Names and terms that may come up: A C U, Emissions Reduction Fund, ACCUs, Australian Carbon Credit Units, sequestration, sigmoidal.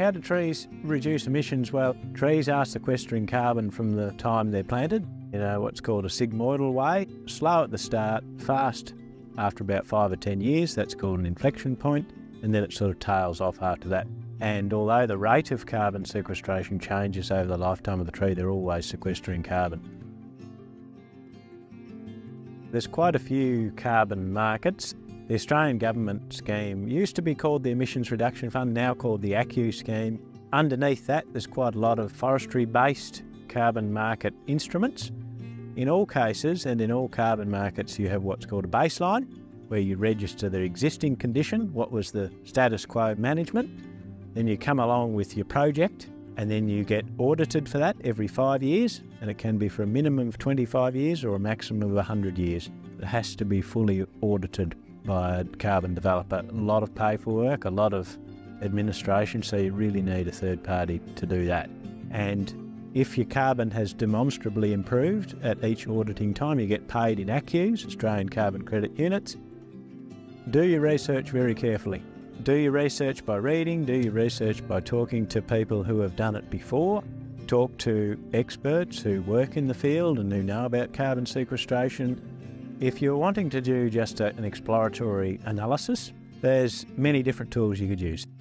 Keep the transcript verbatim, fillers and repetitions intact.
How do trees reduce emissions? Well, trees are sequestering carbon from the time they're planted, you know, what's called a sigmoidal way. Slow at the start, fast after about five or ten years, that's called an inflection point, and then it sort of tails off after that. And although the rate of carbon sequestration changes over the lifetime of the tree, they're always sequestering carbon. There's quite a few carbon markets. The Australian government scheme used to be called the Emissions Reduction Fund, now called the A C U scheme. Underneath that, there's quite a lot of forestry-based carbon market instruments. In all cases, and in all carbon markets, you have what's called a baseline, where you register the existing condition, what was the status quo management. Then you come along with your project, and then you get audited for that every five years, and it can be for a minimum of twenty-five years or a maximum of one hundred years. It has to be fully audited by a carbon developer. A lot of paperwork, a lot of administration, so you really need a third party to do that. And if your carbon has demonstrably improved at each auditing time, you get paid in A C Us, Australian Carbon Credit Units. Do your research very carefully. Do your research by reading, do your research by talking to people who have done it before, talk to experts who work in the field and who know about carbon sequestration. If you're wanting to do just a, an exploratory analysis, there's many different tools you could use.